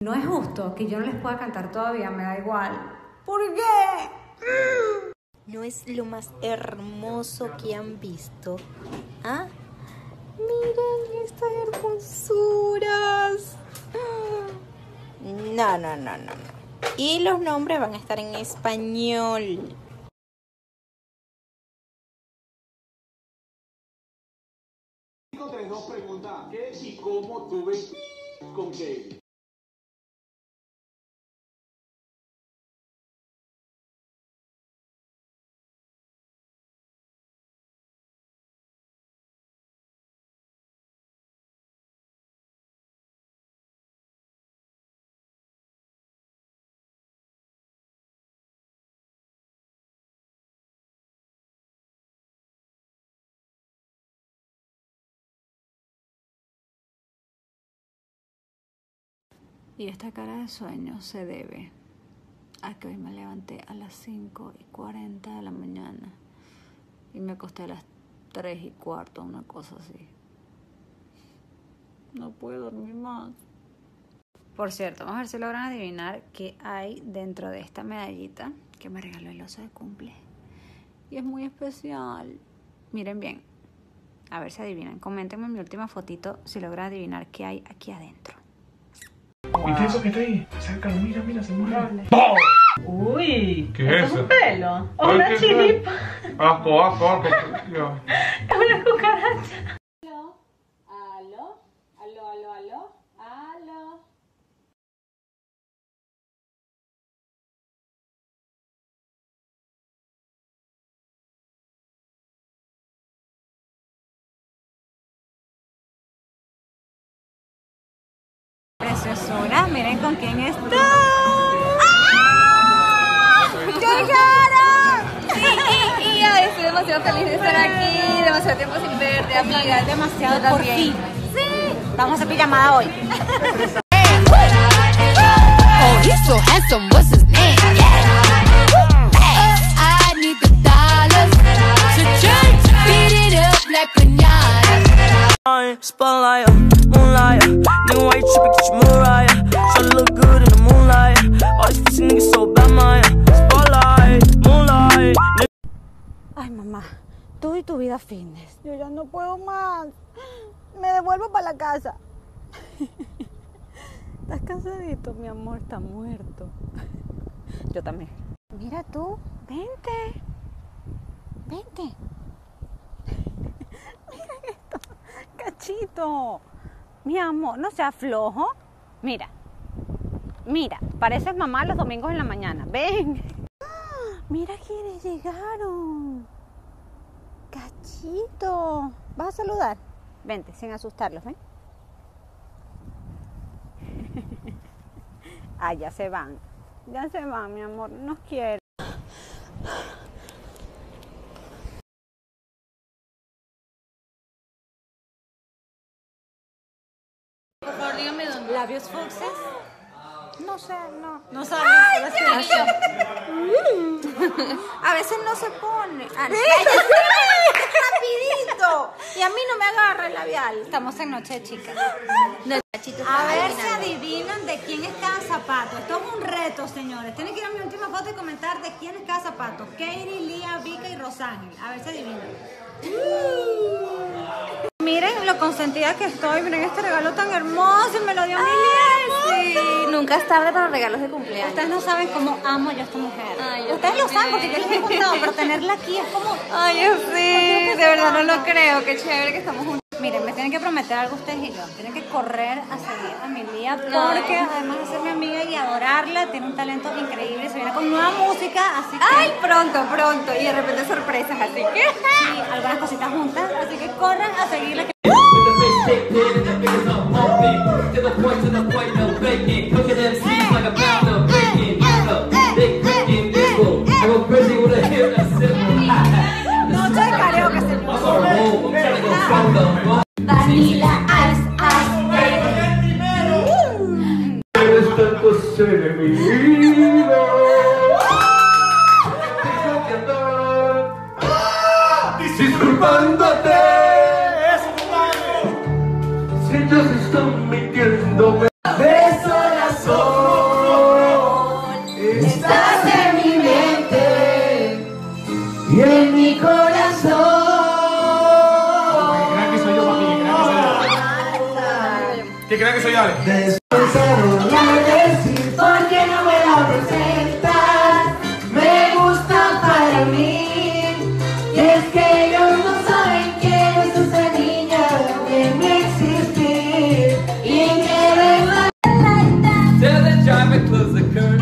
No es justo que yo no les pueda cantar todavía, me da igual. ¿Por qué? ¿No es lo más hermoso que han visto? ¿Ah? ¡Miren estas hermosuras! No, no, no, no. Y los nombres van a estar en español. Nos pregunta, ¿qué es y cómo tuve con qué? Y esta cara de sueño se debe a que hoy me levanté a las 5:40 de la mañana y me acosté a las 3:15, una cosa así. No puedo dormir más. Por cierto, vamos a ver si logran adivinar qué hay dentro de esta medallita que me regaló el oso de cumple. Y es muy especial. Miren bien, a ver si adivinan. Coméntenme en mi última fotito si logran adivinar qué hay aquí adentro. ¿Viste eso que está ahí? Acércalo, mira, mira, se mueve. ¡Pum! ¡Uy! ¿Qué es eso? ¿Es un pelo? ¿O una chiripa? ¡Asco, asco, asco! ¡Es una cucaracha! Aló, aló, aló, aló, aló, aló. Preciosura, miren con quién está. ¡Ah! ¡Llegaron! Sí, y ya, estoy demasiado feliz de estar aquí, demasiado tiempo sin verte, amiga, demasiado también. Sí, vamos a pijamada hoy. Oh, he's so handsome, what's his name? I need the dollars to change, beat it up like piñata. Spotlight, moonlight, new white trippy, get your moonlight. Try to look good in the moonlight. All these pussy niggas so bad, man. Spotlight, moonlight. Ay, mamá, tú y tu vida fitness. Yo ya no puedo más. Me devuelvo para la casa. Estás cansadito, mi amor, está muerto. Yo también. Mira tú, vente. Vente. Mira esto. Cachito, mi amor, no seas flojo. Mira, mira, pareces mamá los domingos en la mañana. Ven. ¡Ah! Mira quiénes llegaron. Cachito, vas a saludar. Vente, sin asustarlos, ven. Ah, ya se van, mi amor, nos quieren. ¿Labios fucsias? No sé, no. No sabes. A veces no se pone. Ah, sí. Rapidito. Y a mí no me agarra el labial. Estamos en noche, chicas. A ver si adivinan de quién es cada zapato. Esto es un reto, señores. Tienen que ir a mi última foto y comentar de quién es cada zapato. Katie, Lía, Vika y Rosángel. A ver si adivinan. Miren lo consentida que estoy, miren este regalo tan hermoso, me lo dio mi Lía. Sí, nunca es tarde para regalos de cumpleaños. Ustedes no saben cómo amo yo a esta mujer. Ay, ustedes lo saben porque yo les he contado, pero tenerla aquí es como... Ay, yo sí, de verdad no lo creo, qué chévere que estamos juntos. Miren, me tienen que prometer algo ustedes y yo, tienen que correr a seguir a mi Lía porque además de ser mi amiga y adorarla, tiene un talento increíble, se viene con nueva música, así que... ¡Ay, pronto, pronto! Y de repente sorpresas, así que... Sí, algunas cositas juntas, así que corran a seguirla. Noche de karaoke, señor. Vanilla Ice Ice. Eres tan cosa de mi vida. Tengo que andar disculpándote. Es un padre. Si ellos están mintiéndome. Beso la sombra. señores. Despensador la decir, ¿por qué no me la presentas? Me gusta para mí. Y es que ellos no saben que no es esa niña que me existe. Y que de verdad. Tell the time it was the curse.